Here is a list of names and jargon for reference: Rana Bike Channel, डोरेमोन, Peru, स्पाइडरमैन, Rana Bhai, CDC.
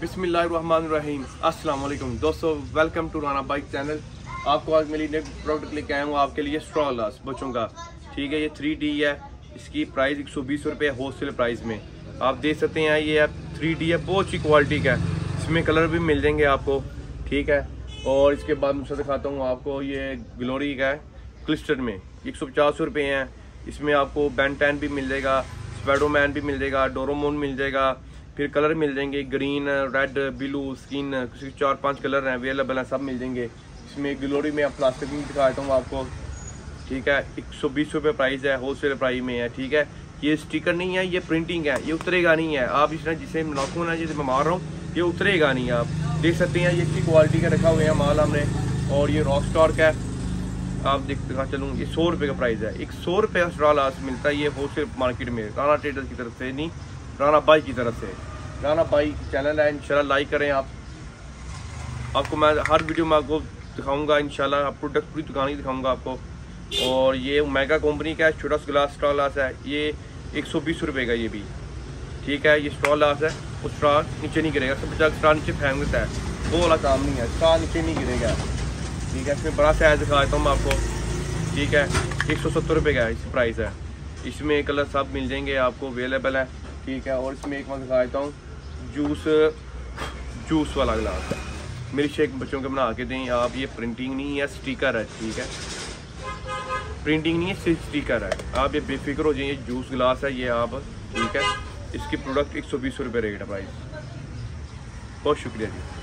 बिस्मिल्लाहिर्रहमानिर्रहीम अस्सलाम वालेकुम दोस्तों, welcome to Rana bike channel. आपको आज मैं लिए प्रोडक्ट लेके आया हूँ आपके लिए स्ट्रॉ लास बच्चों का। ठीक है, ये 3D है, इसकी प्राइस 120 रुपये होलसेल प्राइस में आप देख सकते हैं। ये आप 3D है, बहुत अच्छी क्वालिटी का है, इसमें कलर भी मिल जाएंगे आपको। ठीक है, और इसके बाद मुझसे दिखाता हूँ आपको ये ग्लोरी का है क्लिस्टर में 150 रुपये हैं। इसमें आपको बेंटैन भी मिल जाएगा, स्पाइडरमैन भी मिल जाएगा, डोरेमोन मिल जाएगा, फिर कलर मिल जाएंगे green, red, blue, skin, 4-5 colour हैं अवेलेबल हैं, सब मिल जाएंगे। इसमें ग्लोरी में आप प्लास्टिक में दिखाता हूँ आपको। ठीक है, 120 रुपये प्राइस है, होलसेल प्राइस में है। ठीक है, ये स्टिकर नहीं है, ये प्रिंटिंग है, ये उतरेगा नहीं है। आप इसमें जिसे नाखून है जिसे मैं मार रहा हूँ, ये उतरेगा नहीं है। आप देख सकते हैं ये अच्छी क्वालिटी का रखा हुआ है माल हमने। और ये रॉक स्टार का है, आप देखा चलूँ, ये 100 रुपये का प्राइस है। 100 रुपये का स्ट्रॉ लास मिलता है ये होलसेल मार्केट में, राना ट्रेडर्स की तरफ से नहीं, राना बाई की तरफ से। राना बाई चैनल है, इंशाल्लाह लाइक करें आप। आपको मैं हर वीडियो में आपको दिखाऊंगा इंशाल्लाह, आप प्रोडक्ट पूरी दुकान ही दिखाऊंगा आपको। और ये मेगा कंपनी का छोटा ग्लास स्ट्रॉ लास है, ये 120 रुपये का ये भी। ठीक है, ये स्ट्रॉ लास है, उस स्ट्रॉ नीचे नहीं गिरेगा, 50 स्ट्रॉ नीचे फेंक देता है, वो वाला काम नहीं है, स्ट्रॉ नीचे नहीं गिरेगा। ठीक है, इसमें बड़ा साइज दिखा देता हूँ मैं आपको। ठीक है, 170 रुपये का इसकी प्राइस है। इसमें कलर सब मिल जाएंगे आपको, अवेलेबल है। ठीक है, और इसमें एक मैं दिखा देता हूँ जूस वाला गिलास, मिल्क शेक बच्चों के बना के दें आप। ये प्रिंटिंग नहीं है, स्टिकर है। ठीक है, प्रिंटिंग नहीं है, सिर्फ स्टिकर है। आप ये बेफिक्र हो जाइए, जूस गिलास है ये आप। ठीक है, इसकी प्रोडक्ट 120 रुपये रेट है प्राइस। बहुत शुक्रिया जी।